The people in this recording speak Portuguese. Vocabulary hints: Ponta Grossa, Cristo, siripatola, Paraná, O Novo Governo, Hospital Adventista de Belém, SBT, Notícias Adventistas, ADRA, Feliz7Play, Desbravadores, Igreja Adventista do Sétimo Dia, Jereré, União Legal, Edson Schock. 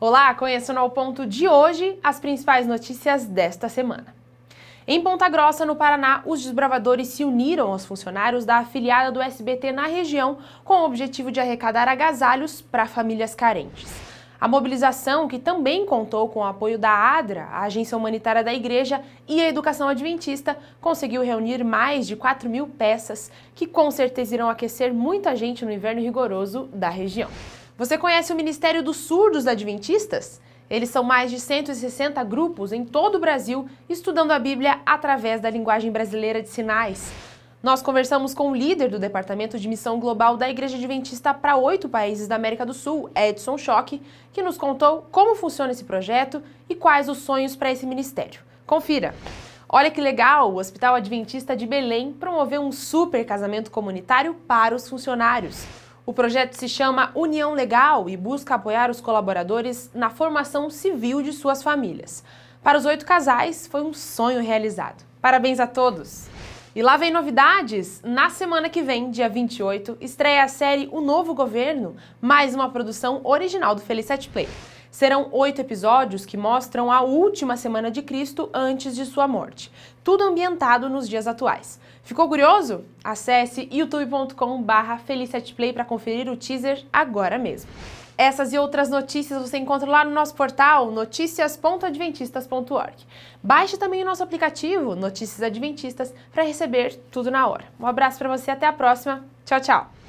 Olá, conheçam ao ponto de hoje as principais notícias desta semana. Em Ponta Grossa, no Paraná, os desbravadores se uniram aos funcionários da afiliada do SBT na região com o objetivo de arrecadar agasalhos para famílias carentes. A mobilização, que também contou com o apoio da ADRA, a Agência Humanitária da Igreja e a Educação Adventista, conseguiu reunir mais de 4.000 peças que com certeza irão aquecer muita gente no inverno rigoroso da região. Você conhece o Ministério dos Surdos Adventistas? Eles são mais de 160 grupos em todo o Brasil estudando a Bíblia através da linguagem brasileira de sinais. Nós conversamos com o líder do Departamento de Missão Global da Igreja Adventista para 8 países da América do Sul, Edson Schock, que nos contou como funciona esse projeto e quais os sonhos para esse ministério. Confira! Olha que legal! O Hospital Adventista de Belém promoveu um super casamento comunitário para os funcionários. O projeto se chama União Legal e busca apoiar os colaboradores na formação civil de suas famílias. Para os 8 casais, foi um sonho realizado. Parabéns a todos! E lá vem novidades! Na semana que vem, dia 28, estreia a série O Novo Governo, mais uma produção original do Feliz7Play. Serão 8 episódios que mostram a última semana de Cristo antes de sua morte, tudo ambientado nos dias atuais. Ficou curioso? Acesse youtube.com/Feliz7Play para conferir o teaser agora mesmo. Essas e outras notícias você encontra lá no nosso portal noticias.adventistas.org. Baixe também o nosso aplicativo Notícias Adventistas para receber tudo na hora. Um abraço para você, até a próxima. Tchau, tchau!